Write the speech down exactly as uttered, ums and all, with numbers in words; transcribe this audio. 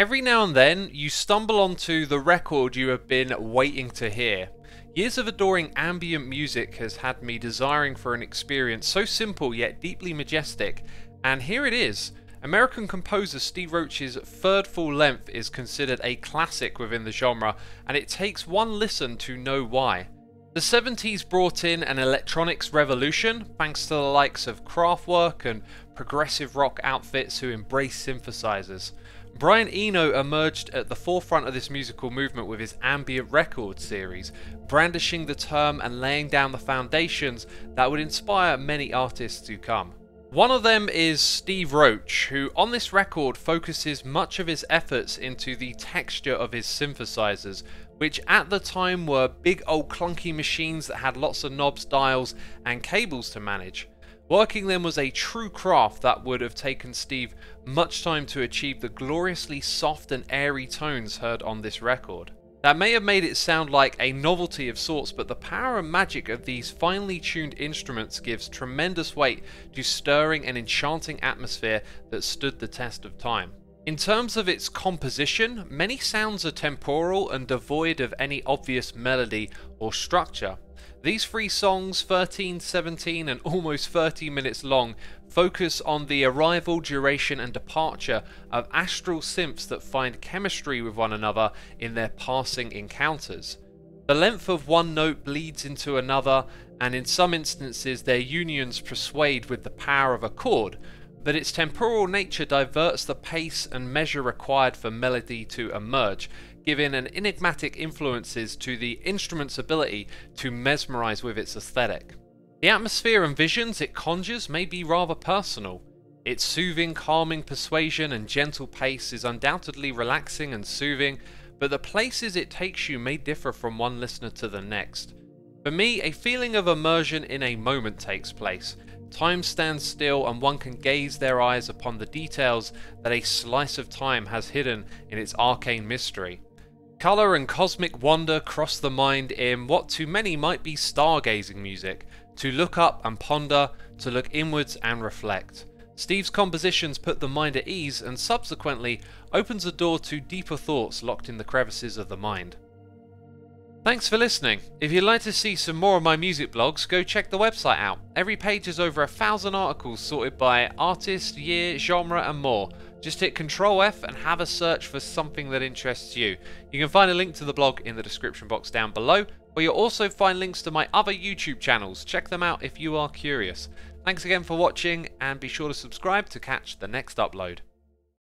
Every now and then, you stumble onto the record you have been waiting to hear. Years of adoring ambient music has had me desiring for an experience so simple yet deeply majestic, and here it is. American composer Steve Roach's third full length is considered a classic within the genre, and it takes one listen to know why. The seventies brought in an electronics revolution thanks to the likes of Kraftwerk and progressive rock outfits who embraced synthesizers. Brian Eno emerged at the forefront of this musical movement with his ambient record series, brandishing the term and laying down the foundations that would inspire many artists to come. One of them is Steve Roach, who on this record focuses much of his efforts into the texture of his synthesizers, which at the time were big old clunky machines that had lots of knobs, dials and cables to manage. Working them was a true craft that would have taken Steve much time to achieve the gloriously soft and airy tones heard on this record. That may have made it sound like a novelty of sorts, but the power and magic of these finely tuned instruments gives tremendous weight to stirring and enchanting atmosphere that stood the test of time. In terms of its composition, many sounds are temporal and devoid of any obvious melody or structure. These three songs, thirteen, seventeen and almost thirty minutes long, focus on the arrival, duration and departure of astral synths that find chemistry with one another in their passing encounters. The length of one note bleeds into another, and in some instances their unions persuade with the power of a chord, but its temporal nature diverts the pace and measure required for melody to emerge, giving an enigmatic influences to the instrument's ability to mesmerize with its aesthetic. The atmosphere and visions it conjures may be rather personal. Its soothing, calming persuasion and gentle pace is undoubtedly relaxing and soothing, but the places it takes you may differ from one listener to the next. For me, a feeling of immersion in a moment takes place. Time stands still and one can gaze their eyes upon the details that a slice of time has hidden in its arcane mystery. Colour and cosmic wonder cross the mind in what to many might be stargazing music, to look up and ponder, to look inwards and reflect. Steve's compositions put the mind at ease and subsequently opens the door to deeper thoughts locked in the crevices of the mind. Thanks for listening. If you'd like to see some more of my music blogs, go check the website out. Every page has over a thousand articles sorted by artist, year, genre and more. Just hit control F and have a search for something that interests you. You can find a link to the blog in the description box down below, where you'll also find links to my other YouTube channels. Check them out if you are curious. Thanks again for watching, and be sure to subscribe to catch the next upload.